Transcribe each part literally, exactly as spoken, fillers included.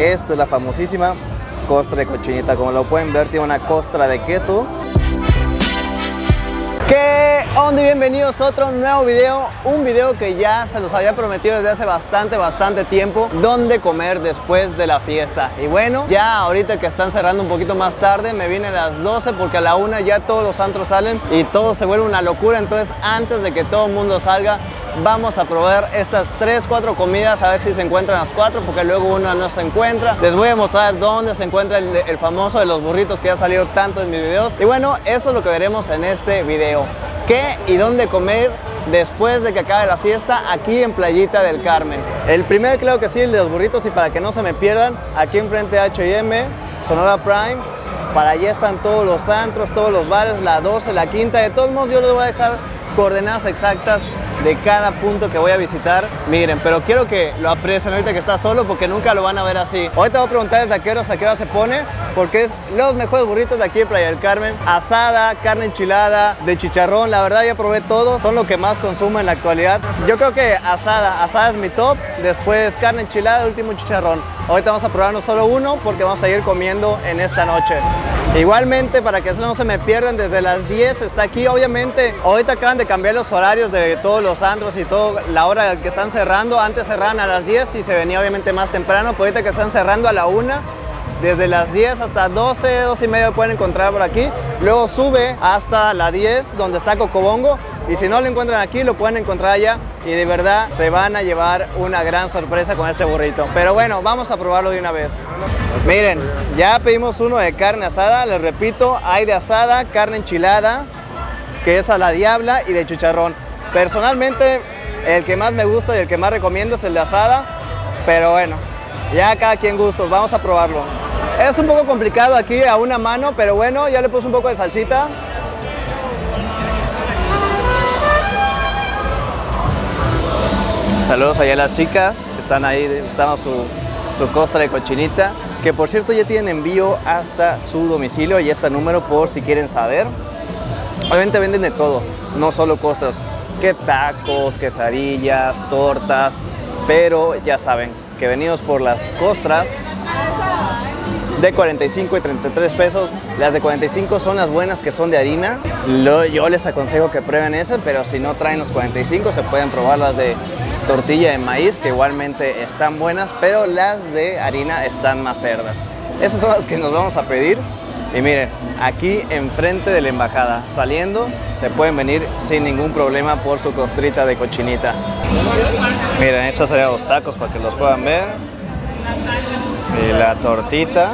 Esta es la famosísima costra de cochinita. Como lo pueden ver, tiene una costra de queso. ¿Qué onda? Bienvenidos a otro nuevo video, un video que ya se los había prometido desde hace bastante, bastante tiempo, donde comer después de la fiesta. Y bueno, ya ahorita que están cerrando un poquito más tarde, me vine a las doce porque a la una ya todos los antros salen y todo se vuelve una locura. Entonces, antes de que todo el mundo salga, vamos a probar estas tres, cuatro comidas, a ver si se encuentran las cuatro, porque luego una no se encuentra. Les voy a mostrar dónde se encuentra el, el famoso de los burritos que ya ha salido tanto en mis videos. Y bueno, eso es lo que veremos en este video. ¿Qué y dónde comer después de que acabe la fiesta aquí en Playita del Carmen? El primer, claro que sí, el de los burritos, y para que no se me pierdan, aquí enfrente de H y M, Sonora Prime, para allá están todos los antros, todos los bares, la doce, la quinta. De todos modos, yo les voy a dejar coordenadas exactas de cada punto que voy a visitar. Miren, pero quiero que lo aprecien ahorita que está solo, porque nunca lo van a ver así. Ahorita voy a preguntarles a qué hora, a qué hora se pone, porque es los mejores burritos de aquí en Playa del Carmen. Asada, carne enchilada, de chicharrón, la verdad ya probé todo, son lo que más consumo en la actualidad. Yo creo que asada, asada es mi top, después carne enchilada, último chicharrón. Ahorita vamos a probarnos solo uno porque vamos a ir comiendo en esta noche. Igualmente, para que no se me pierdan, desde las diez está aquí. Obviamente ahorita acaban de cambiar los horarios de todos los antros y todo, la hora que están cerrando. Antes cerraban a las diez y se venía obviamente más temprano, pero ahorita que están cerrando a la una, desde las diez hasta doce, doce y media pueden encontrar por aquí. Luego sube hasta la diez, donde está Cocobongo, y si no lo encuentran aquí, lo pueden encontrar allá, y de verdad se van a llevar una gran sorpresa con este burrito. Pero bueno, vamos a probarlo de una vez. Miren, ya pedimos uno de carne asada, les repito, hay de asada, carne enchilada, que es a la diabla, y de chicharrón. Personalmente, el que más me gusta y el que más recomiendo es el de asada, pero bueno, ya cada quien gustos, vamos a probarlo. Es un poco complicado aquí a una mano, pero bueno, ya le puse un poco de salsita. Saludos allá a las chicas, están ahí, están su, su costra de cochinita, que por cierto ya tienen envío hasta su domicilio, y está el número por si quieren saber. Obviamente venden de todo, no solo costras, que tacos, quesadillas, tortas, pero ya saben que venidos por las costras de cuarenta y cinco y treinta y tres pesos. Las de cuarenta y cinco son las buenas, que son de harina. Lo, yo les aconsejo que prueben esas, pero si no traen los cuarenta y cinco, se pueden probar las de tortilla de maíz, que igualmente están buenas, pero las de harina están más cerdas. Esas son las que nos vamos a pedir. Y miren, aquí enfrente de la embajada, saliendo, se pueden venir sin ningún problema por su costrita de cochinita. Miren, estos serían los tacos para que los puedan ver. Y la tortita.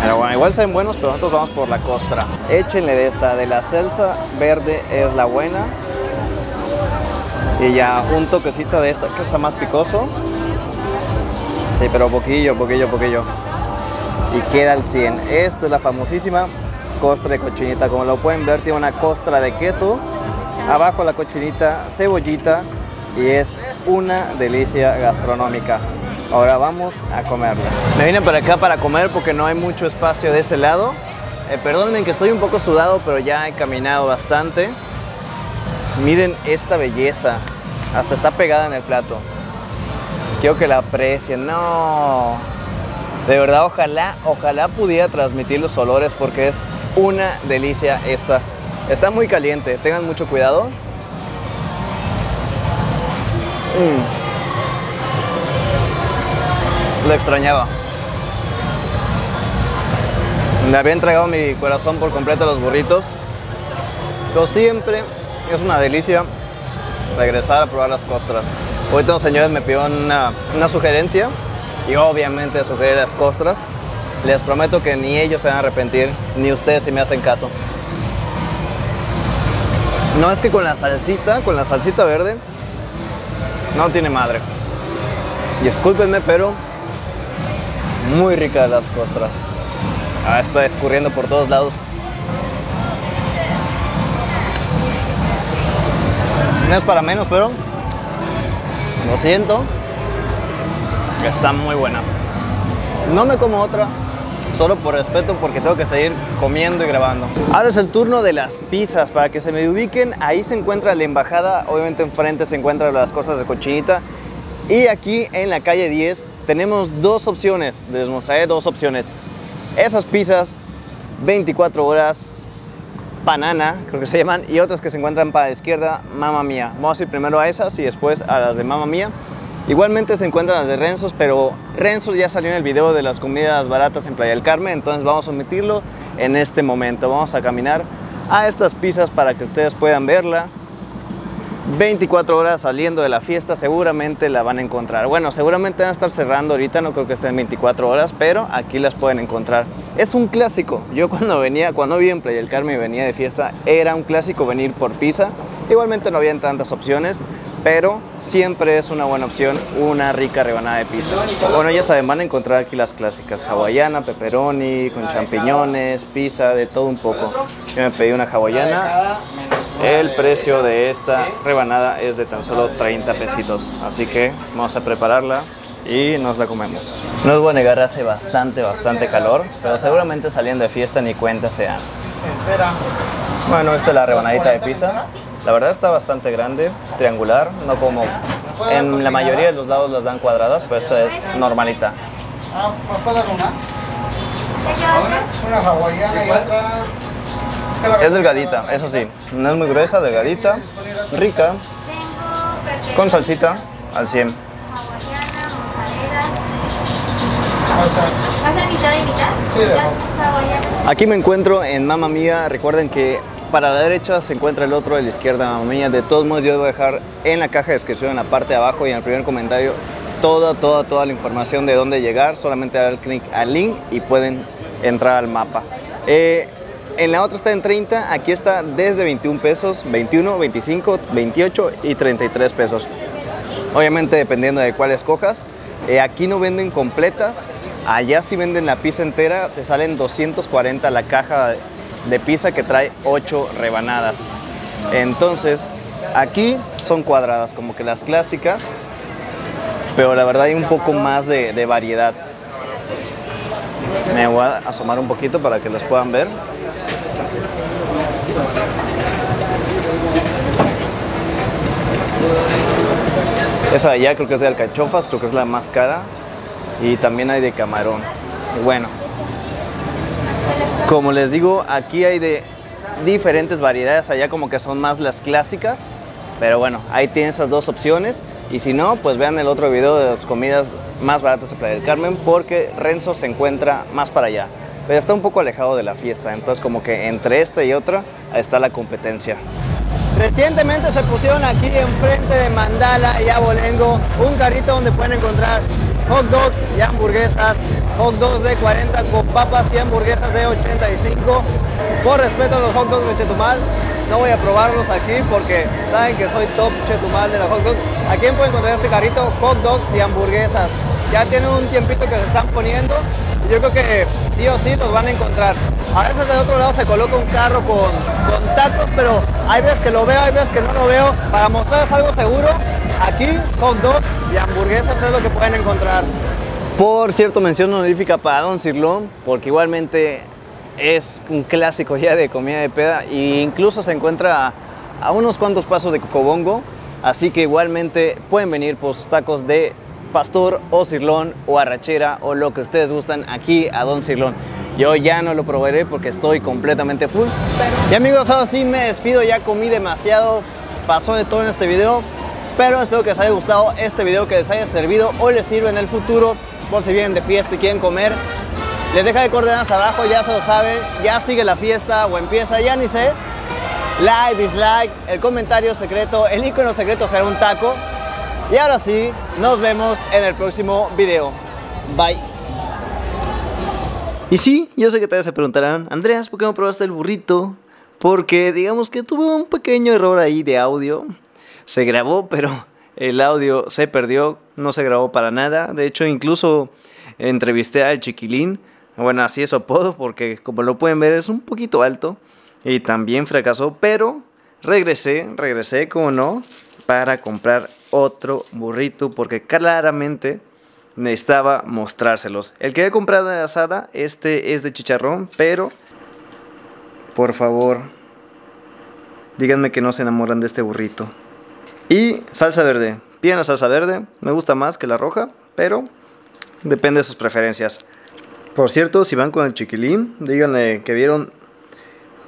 Pero bueno, igual saben buenos, pero nosotros vamos por la costra. Échenle de esta, de la salsa verde es la buena. Y ya un toquecito de esta, que está más picoso. Sí, pero poquillo, poquillo, poquillo. Y queda al cien. Esta es la famosísima costra de cochinita. Como lo pueden ver, tiene una costra de queso, abajo la cochinita, cebollita, y es una delicia gastronómica. Ahora vamos a comerla. Me vine para acá para comer porque no hay mucho espacio de ese lado. Eh, perdónenme que estoy un poco sudado, pero ya he caminado bastante. Miren esta belleza, hasta está pegada en el plato. Quiero que la aprecien. No, de verdad, ojalá, ojalá pudiera transmitir los olores, porque es una delicia esta. Está muy caliente, tengan mucho cuidado. Mm. Lo extrañaba. Me había entregado mi corazón por completo a los burritos. Pero siempre es una delicia regresar a probar las costras. Ahorita los señores me pidieron una, una sugerencia. Y obviamente sugerir las costras. Les prometo que ni ellos se van a arrepentir, ni ustedes si me hacen caso. No, es que con la salsita, con la salsita verde, no tiene madre. Discúlpenme, pero muy ricas las costras. Ah, está escurriendo por todos lados. No es para menos, pero lo siento. Está muy buena. No me como otra, solo por respeto, porque tengo que seguir comiendo y grabando. Ahora es el turno de las pizzas. Para que se me ubiquen, ahí se encuentra la embajada. Obviamente enfrente se encuentran las cosas de cochinita. Y aquí en la calle diez tenemos dos opciones, les mostraré dos opciones. Esas pizzas veinticuatro horas, Banana, creo que se llaman, y otras que se encuentran para la izquierda, Mama Mia. Vamos a ir primero a esas y después a las de Mama Mia. Igualmente se encuentran las de Renzos, pero Renzos ya salió en el video de las comidas baratas en Playa del Carmen, entonces vamos a omitirlo en este momento. Vamos a caminar a estas pizzas para que ustedes puedan verla. veinticuatro horas saliendo de la fiesta, seguramente la van a encontrar. Bueno, seguramente van a estar cerrando ahorita, no creo que estén veinticuatro horas, pero aquí las pueden encontrar. Es un clásico. Yo cuando venía, cuando vivía en Playa del Carmen y venía de fiesta, era un clásico venir por pizza. Igualmente no habían tantas opciones, pero siempre es una buena opción una rica rebanada de pizza. Bueno, ya saben, van a encontrar aquí las clásicas: hawaiana, pepperoni, con champiñones, pizza, de todo un poco. Yo me pedí una hawaiana. El precio de esta rebanada es de tan solo treinta pesitos, así que vamos a prepararla y nos la comemos. No os voy a negar, hace bastante, bastante calor, pero seguramente saliendo de fiesta ni cuenta se dan. Bueno, esta es la rebanadita de pizza. La verdad está bastante grande, triangular, no como en la mayoría de los lados las dan cuadradas, pero esta es normalita. Una hawaiana y otra... Es delgadita, eso sí, no es muy gruesa, delgadita, rica, con salsita al cien. Aquí me encuentro en Mama Mia. Recuerden que para la derecha se encuentra el otro, de la izquierda Mama Mia. De todos modos, yo les voy a dejar en la caja de descripción, en la parte de abajo y en el primer comentario, toda, toda, toda la información de dónde llegar. Solamente dar clic al link y pueden entrar al mapa. Eh, En la otra está en treinta, aquí está desde veintiún pesos, veintiuno, veinticinco, veintiocho y treinta y tres pesos. Obviamente dependiendo de cuál escojas. Eh, aquí no venden completas, allá sí venden la pizza entera, te salen doscientos cuarenta la caja de pizza que trae ocho rebanadas. Entonces, aquí son cuadradas, como que las clásicas, pero la verdad hay un poco más de, de variedad. Me voy a asomar un poquito para que los puedan ver. Esa de allá creo que es de alcachofas, creo que es la más cara, y también hay de camarón. Y bueno, como les digo, aquí hay de diferentes variedades, allá como que son más las clásicas, pero bueno, ahí tienen esas dos opciones. Y si no, pues vean el otro video de las comidas más baratas de Playa del Carmen, porque Renzo se encuentra más para allá. Pero está un poco alejado de la fiesta, entonces como que entre esta y otra está la competencia. Recientemente se pusieron aquí enfrente de Mandala y Abolengo un carrito donde pueden encontrar hot dogs y hamburguesas, hot dogs de cuarenta con papas y hamburguesas de ochenta y cinco. Por respeto a los hot dogs de Chetumal, no voy a probarlos aquí porque saben que soy top Chetumal de los hot dogs. Aquí pueden encontrar este carrito, hot dogs y hamburguesas. Ya tienen un tiempito que se están poniendo y yo creo que sí o sí los van a encontrar. A veces del otro lado se coloca un carro con, con tacos, pero hay veces que lo veo, hay veces que no lo veo. Para mostrarles algo seguro, aquí hot dogs y hamburguesas es lo que pueden encontrar. Por cierto, mención honorífica para Don Sirloin, porque igualmente es un clásico ya de comida de peda e incluso se encuentra a, a unos cuantos pasos de Cocobongo, así que igualmente pueden venir por sus tacos de pastor o sirloin o arrachera o lo que ustedes gustan aquí a Don Sirloin. Yo ya no lo probaré porque estoy completamente full. Y amigos, ahora sí me despido, ya comí demasiado, pasó de todo en este video, pero espero que les haya gustado este video, que les haya servido o les sirva en el futuro por si vienen de fiesta y quieren comer. Les dejo de coordenadas abajo, ya se lo saben, ya sigue la fiesta o empieza, ya ni sé. Like, dislike, el comentario secreto, el icono secreto será un taco. Y ahora sí, nos vemos en el próximo video. Bye. Y sí, yo sé que tal vez se preguntarán, Andreas, ¿por qué no probaste el burrito? Porque digamos que tuve un pequeño error ahí de audio. Se grabó, pero el audio se perdió, no se grabó para nada. De hecho, incluso entrevisté al chiquilín. Bueno, así es su apodo, porque como lo pueden ver es un poquito alto. Y también fracasó, pero regresé, regresé, como no, para comprar otro burrito, porque claramente necesitaba mostrárselos. El que había comprado era asada, este es de chicharrón, pero por favor, díganme que no se enamoran de este burrito. Y salsa verde, piden la salsa verde, me gusta más que la roja, pero Depende de sus preferencias. Por cierto, si van con el chiquilín, díganle que vieron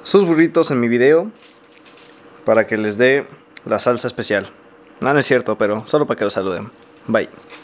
sus burritos en mi video para que les dé la salsa especial. No, no es cierto, pero solo para que los saluden. Bye.